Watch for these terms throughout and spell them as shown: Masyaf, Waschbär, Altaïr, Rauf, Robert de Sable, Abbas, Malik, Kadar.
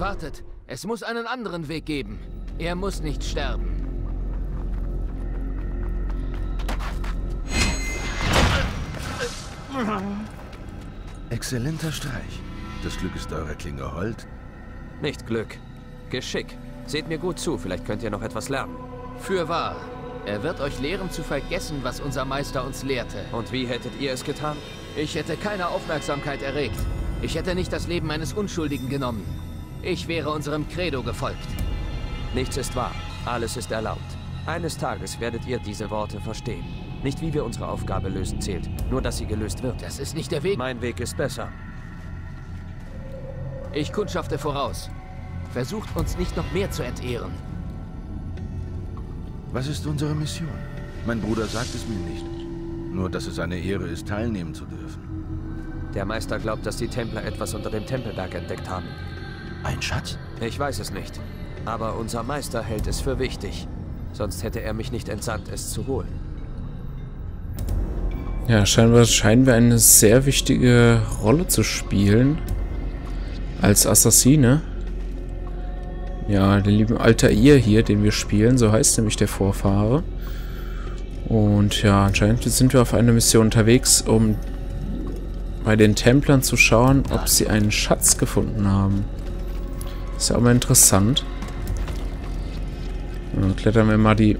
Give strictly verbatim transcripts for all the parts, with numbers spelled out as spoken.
Wartet, es muss einen anderen Weg geben. Er muss nicht sterben. Exzellenter Streich. Das Glück ist eurer Klinge hold. Nicht Glück. Geschick. Seht mir gut zu, vielleicht könnt ihr noch etwas lernen. Fürwahr. Er wird euch lehren zu vergessen, was unser Meister uns lehrte. Und wie hättet ihr es getan? Ich hätte keine Aufmerksamkeit erregt. Ich hätte nicht das Leben eines Unschuldigen genommen. Ich wäre unserem Credo gefolgt. Nichts ist wahr. Alles ist erlaubt. Eines Tages werdet ihr diese Worte verstehen. Nicht wie wir unsere Aufgabe lösen zählt, nur dass sie gelöst wird. Das ist nicht der Weg. Mein Weg ist besser. Ich kundschafte voraus. Versucht uns nicht noch mehr zu entehren. Was ist unsere Mission? Mein Bruder sagt es mir nicht. Nur, dass es eine Ehre ist, teilnehmen zu dürfen. Der Meister glaubt, dass die Templer etwas unter dem Tempelberg entdeckt haben. Ein Schatz? Ich weiß es nicht. Aber unser Meister hält es für wichtig. Sonst hätte er mich nicht entsandt, es zu holen. Ja, scheinbar scheinen wir eine sehr wichtige Rolle zu spielen. Als Assassine. Ja, den lieben Altaïr hier, den wir spielen, so heißt nämlich der Vorfahre. Und ja, anscheinend sind wir auf einer Mission unterwegs, um bei den Templern zu schauen, ob sie einen Schatz gefunden haben. Ist ja auch mal interessant. Dann klettern wir mal die...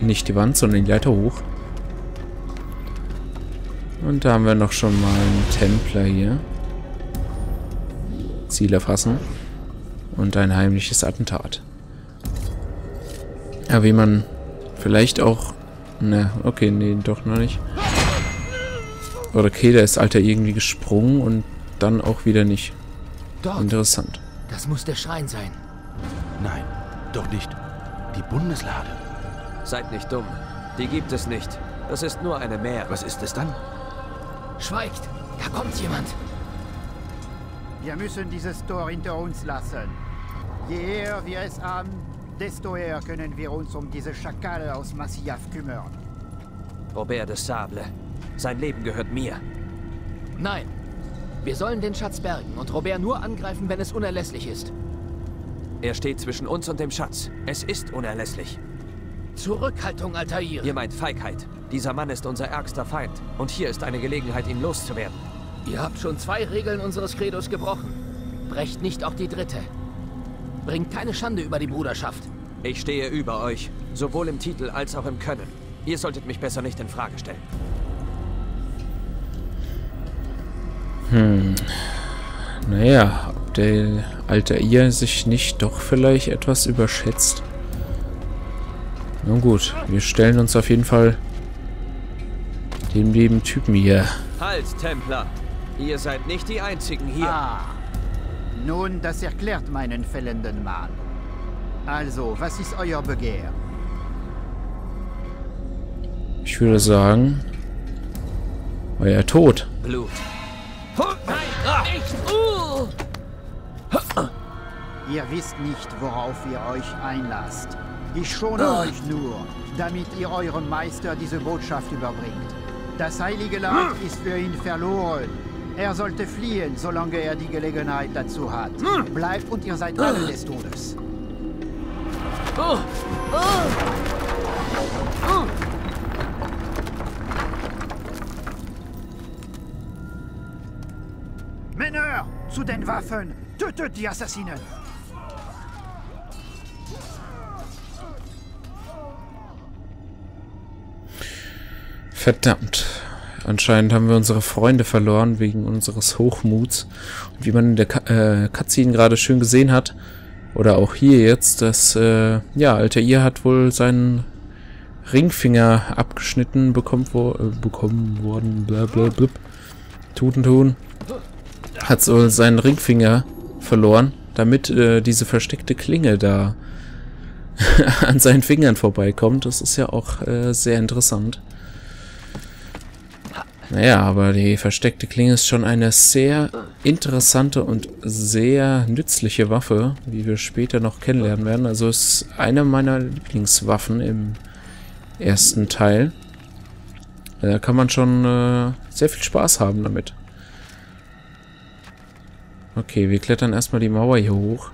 nicht die Wand, sondern die Leiter hoch. Und da haben wir noch schon mal einen Templer hier. Ziel erfassen. Und ein heimliches Attentat. Ja, wie man vielleicht auch... Ne, okay, nee, doch noch nicht. Oder okay, da ist Alter irgendwie gesprungen und dann auch wieder nicht. Dort. Interessant. Das muss der Schrein sein. Nein, doch nicht. Die Bundeslade. Seid nicht dumm. Die gibt es nicht. Das ist nur eine Mär. Was ist es dann? Schweigt! Da kommt jemand! Wir müssen dieses Tor hinter uns lassen. Je eher wir es haben, desto eher können wir uns um diese Schakale aus Masyaf kümmern. Robert de Sable. Sein Leben gehört mir. Nein. Wir sollen den Schatz bergen und Robert nur angreifen, wenn es unerlässlich ist. Er steht zwischen uns und dem Schatz. Es ist unerlässlich. Zurückhaltung, Altaïr. Ihr meint Feigheit. Dieser Mann ist unser ärgster Feind. Und hier ist eine Gelegenheit, ihn loszuwerden. Ihr habt schon zwei Regeln unseres Credos gebrochen. Brecht nicht auch die dritte. Bringt keine Schande über die Bruderschaft. Ich stehe über euch, sowohl im Titel als auch im Können. Ihr solltet mich besser nicht in Frage stellen. Hm. Naja, ob der Altaïr sich nicht doch vielleicht etwas überschätzt. Nun gut, wir stellen uns auf jeden Fall dem lieben Typen hier. Halt, Templer! Ihr seid nicht die Einzigen hier. Ah, nun, das erklärt meinen fällenden Mann. Also, was ist euer Begehr? Ich würde sagen, euer Tod. Blut. Ihr wisst nicht, worauf ihr euch einlasst. Ich schone oh. euch nur, damit ihr eurem Meister diese Botschaft überbringt. Das heilige Land ist für ihn verloren. Er sollte fliehen, solange er die Gelegenheit dazu hat. Bleibt und ihr seid alle des Todes. Männer, zu den Waffen! Tötet die Assassinen! Verdammt. Anscheinend haben wir unsere Freunde verloren wegen unseres Hochmuts. Und wie man in der Ka äh, Cutscene gerade schön gesehen hat, oder auch hier jetzt, dass, äh, ja, Altaïr hat wohl seinen Ringfinger abgeschnitten, bekommt wo, äh, bekommen worden, blablabla. Tutentun. Hat so seinen Ringfinger verloren, damit äh, diese versteckte Klinge da an seinen Fingern vorbeikommt. Das ist ja auch äh, sehr interessant. Naja, aber die versteckte Klinge ist schon eine sehr interessante und sehr nützliche Waffe, wie wir später noch kennenlernen werden. Also ist eine meiner Lieblingswaffen im ersten Teil. Da kann man schon äh, sehr viel Spaß haben damit. Okay, wir klettern erstmal die Mauer hier hoch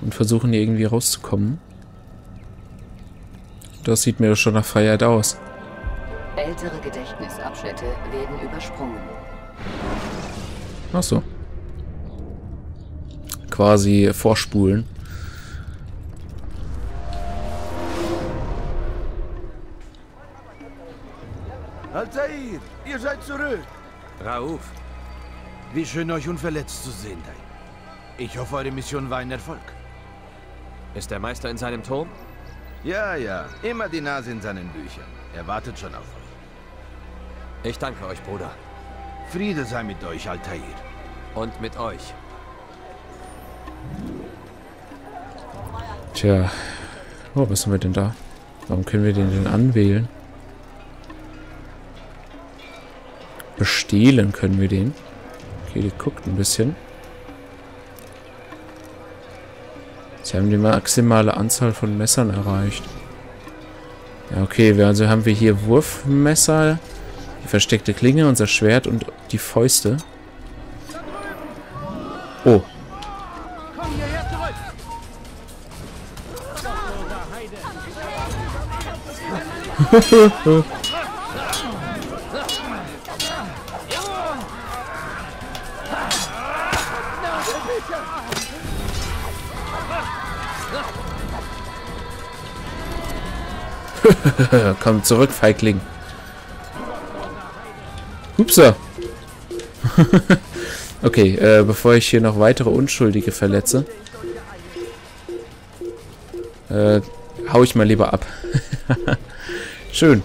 und versuchen hier irgendwie rauszukommen. Das sieht mir doch schon nach Freiheit aus. Ältere Gedächtnisabschnitte werden übersprungen. Ach so. Quasi vorspulen. Altaïr, ihr seid zurück. Rauf, wie schön euch unverletzt zu sehen, Dai. Ich hoffe, eure Mission war ein Erfolg. Ist der Meister in seinem Turm? Ja, ja, immer die Nase in seinen Büchern. Er wartet schon auf euch. Ich danke euch, Bruder. Friede sei mit euch, Altair. Und mit euch. Tja. Oh, was haben wir denn da? Warum können wir den denn anwählen? Bestehlen können wir den. Okay, die guckt ein bisschen. Sie haben die maximale Anzahl von Messern erreicht. Ja, okay, also haben wir hier Wurfmesser, die versteckte Klinge, unser Schwert und die Fäuste. Oh. Komm zurück, Feigling. Hupsa. Okay, äh, bevor ich hier noch weitere Unschuldige verletze, äh, hau ich mal lieber ab. Schön.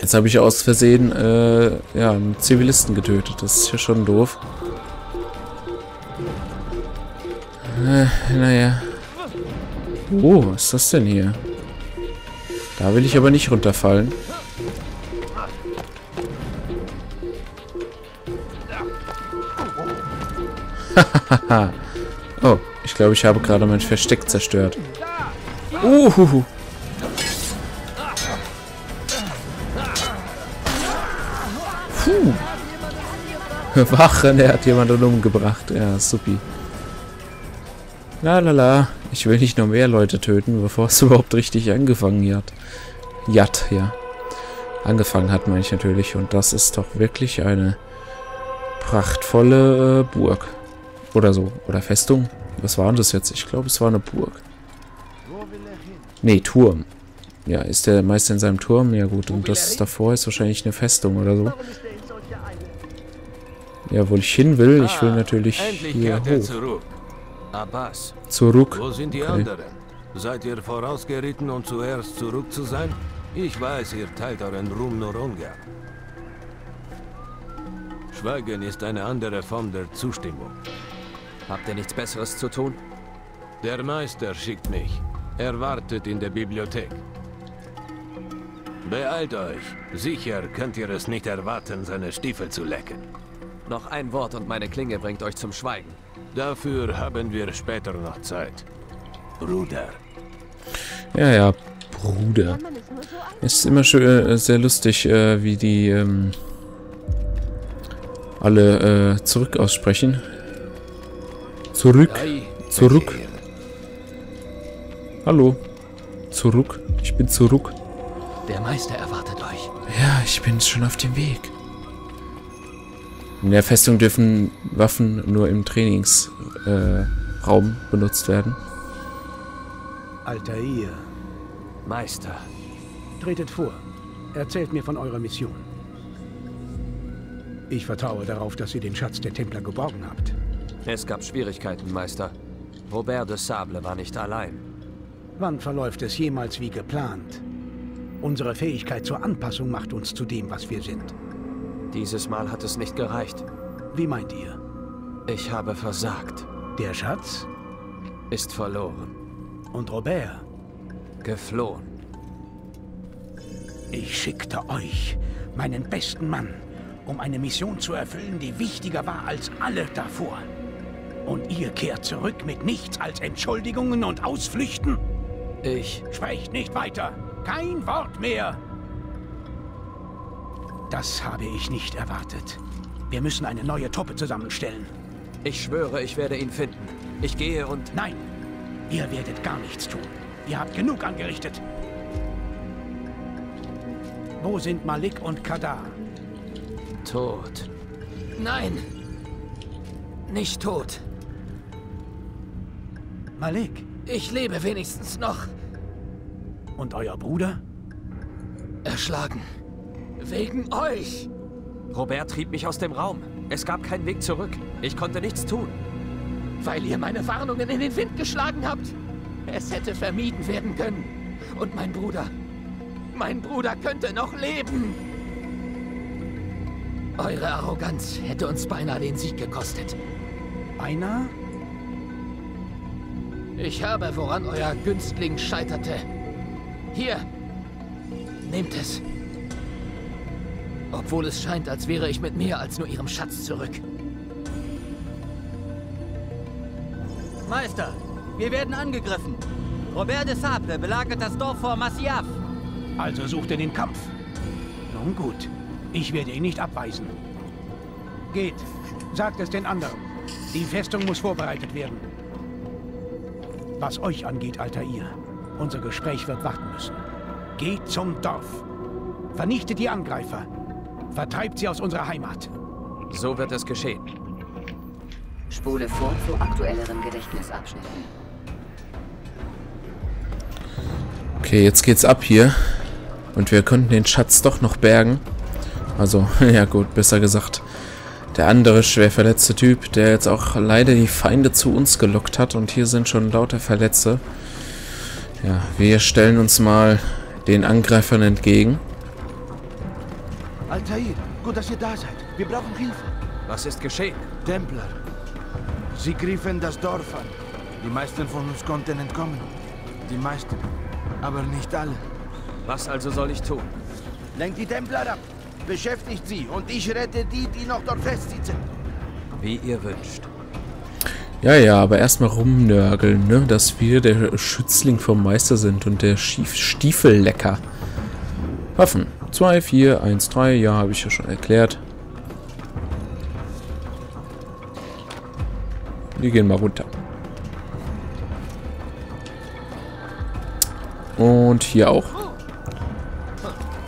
Jetzt habe ich aus Versehen äh, ja, einen Zivilisten getötet. Das ist ja schon doof. Äh, naja. Oh, was ist das denn hier? Da will ich aber nicht runterfallen. Hahaha. Oh, ich glaube, ich habe gerade mein Versteck zerstört. Uhuhu. Puh. Wachen, er hat jemanden umgebracht. Ja, supi. La la la. Ich will nicht noch mehr Leute töten, bevor es überhaupt richtig angefangen hat. Jat, ja. Angefangen hat, meine ich natürlich. Und das ist doch wirklich eine prachtvolle äh, Burg. Oder so. Oder Festung. Was war denn das jetzt? Ich glaube, es war eine Burg. Nee, Turm. Ja, ist der Meister in seinem Turm? Ja gut. Und das davor ist wahrscheinlich eine Festung oder so. Ja, wo ich hin will. Ich will natürlich hier hoch. Abbas. Zurück. Wo sind die okay. anderen? Seid ihr vorausgeritten, um zuerst zurück zu sein? Ich weiß, ihr teilt euren Ruhm nur ungern. Schweigen ist eine andere Form der Zustimmung. Habt ihr nichts Besseres zu tun? Der Meister schickt mich. Er wartet in der Bibliothek. Beeilt euch. Sicher könnt ihr es nicht erwarten, seine Stiefel zu lecken. Noch ein Wort und meine Klinge bringt euch zum Schweigen. Dafür haben wir später noch Zeit. Bruder. Ja, ja, Bruder. Es ist immer schön, äh, sehr lustig, äh, wie die ähm, alle äh, zurück aussprechen. Zurück. Zurück. Hallo. Zurück. Ich bin zurück. Der Meister erwartet euch. Ja, ich bin schon auf dem Weg. In der Festung dürfen Waffen nur im Trainingsraum äh, benutzt werden. Altair. Meister. Tretet vor. Erzählt mir von eurer Mission. Ich vertraue darauf, dass ihr den Schatz der Templer geborgen habt. Es gab Schwierigkeiten, Meister. Robert de Sable war nicht allein. Wann verläuft es jemals wie geplant? Unsere Fähigkeit zur Anpassung macht uns zu dem, was wir sind. Dieses Mal hat es nicht gereicht. Wie meint ihr? Ich habe versagt. Der Schatz? Ist verloren. Und Robert? Geflohen. Ich schickte euch, meinen besten Mann, um eine Mission zu erfüllen, die wichtiger war als alle davor. Und ihr kehrt zurück mit nichts als Entschuldigungen und Ausflüchten? Ich... Sprecht nicht weiter. Kein Wort mehr. Das habe ich nicht erwartet. Wir müssen eine neue Truppe zusammenstellen. Ich schwöre, ich werde ihn finden. Ich gehe und... Nein! Ihr werdet gar nichts tun. Ihr habt genug angerichtet. Wo sind Malik und Kadar? Tot. Nein! Nicht tot. Malik? Ich lebe wenigstens noch. Und euer Bruder? Erschlagen. Wegen euch! Robert trieb mich aus dem Raum. Es gab keinen Weg zurück. Ich konnte nichts tun. Weil ihr meine Warnungen in den Wind geschlagen habt. Es hätte vermieden werden können. Und mein Bruder... Mein Bruder könnte noch leben. Eure Arroganz hätte uns beinahe den Sieg gekostet. Beinahe? Ich habe, woran euer Günstling scheiterte. Hier, nehmt es. Obwohl es scheint, als wäre ich mit mehr als nur ihrem Schatz zurück. Meister, wir werden angegriffen. Robert de Sable belagert das Dorf vor Masyaf. Also sucht ihr den Kampf. Nun gut, ich werde ihn nicht abweisen. Geht, sagt es den anderen. Die Festung muss vorbereitet werden. Was euch angeht, Altaïr, unser Gespräch wird warten müssen. Geht zum Dorf. Vernichtet die Angreifer. Vertreibt sie aus unserer Heimat. So wird es geschehen. Spule vor zu aktuelleren Gedächtnisabschnitten. Okay, jetzt geht's ab hier. Und wir konnten den Schatz doch noch bergen. Also, ja gut, besser gesagt. Der andere schwer verletzte Typ, der jetzt auch leider die Feinde zu uns gelockt hat. Und hier sind schon lauter Verletzte. Ja, wir stellen uns mal den Angreifern entgegen. Altaïr, gut, dass ihr da seid. Wir brauchen Hilfe. Was ist geschehen? Templer. Sie griffen das Dorf an. Die meisten von uns konnten entkommen. Die meisten, aber nicht alle. Was also soll ich tun? Lenkt die Templer ab. Beschäftigt sie und ich rette die, die noch dort festsitzen. Wie ihr wünscht. Ja, ja, aber erstmal rumnörgeln, ne? Dass wir der Schützling vom Meister sind und der Stiefellecker. Waffen. zwei, vier, eins, drei. Ja, habe ich ja schon erklärt. Wir gehen mal runter. Und hier auch.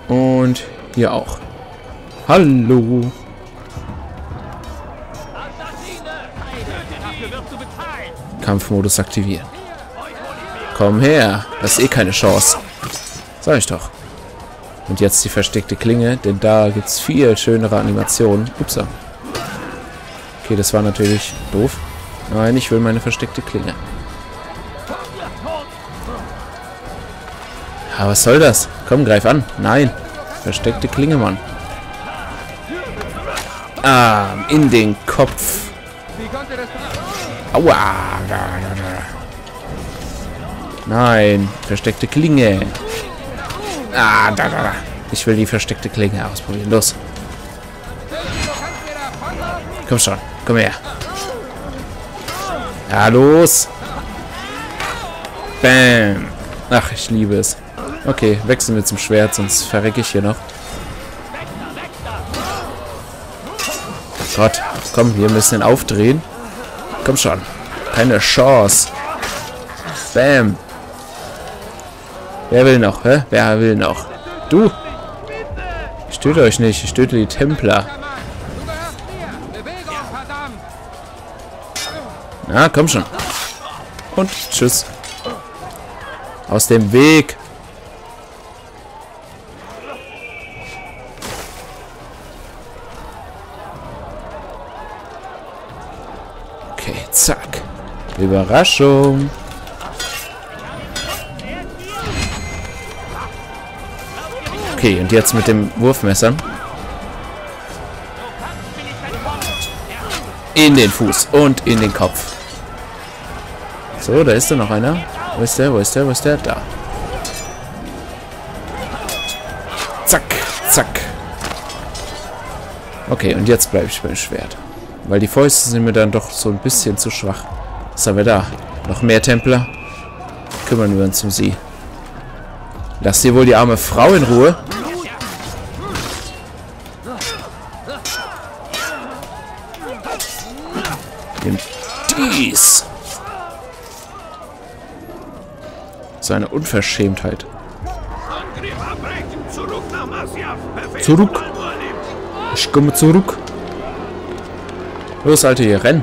Und hier auch. Hallo. Kampfmodus aktivieren. Komm her. Das ist eh keine Chance. Sag ich doch. Und jetzt die versteckte Klinge, denn da gibt es viel schönere Animationen. Upsa. Okay, das war natürlich doof. Nein, ich will meine versteckte Klinge. Aber was soll das? Komm, greif an. Nein. Versteckte Klinge, Mann. Ah, in den Kopf. Aua. Nein. Versteckte Klinge. Ah, da, da, da. Ich will die versteckte Klinge ausprobieren. Los. Komm schon. Komm her. Ja, los. Bam. Ach, ich liebe es. Okay, wechseln wir zum Schwert, sonst verrecke ich hier noch. Gott, komm, wir müssen den aufdrehen. Komm schon. Keine Chance. Bam. Wer will noch, hä? Wer will noch? Du! Ich töte euch nicht, ich töte die Templer. Na, komm schon. Und tschüss. Aus dem Weg. Okay, zack. Überraschung. Okay, und jetzt mit dem Wurfmesser. In den Fuß und in den Kopf. So, da ist da noch einer. Wo ist der? Wo ist der? Wo ist der? Da. Zack, zack. Okay, und jetzt bleibe ich beim Schwert. Weil die Fäuste sind mir dann doch so ein bisschen zu schwach. Was haben wir da? Noch mehr Templer? Kümmern wir uns um sie. Lass hier wohl die arme Frau in Ruhe. nimmt dies. Seine Unverschämtheit. Zurück. Ich komme zurück. Los, Alter, hier, renn.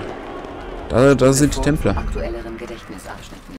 Da, da sind die Templer.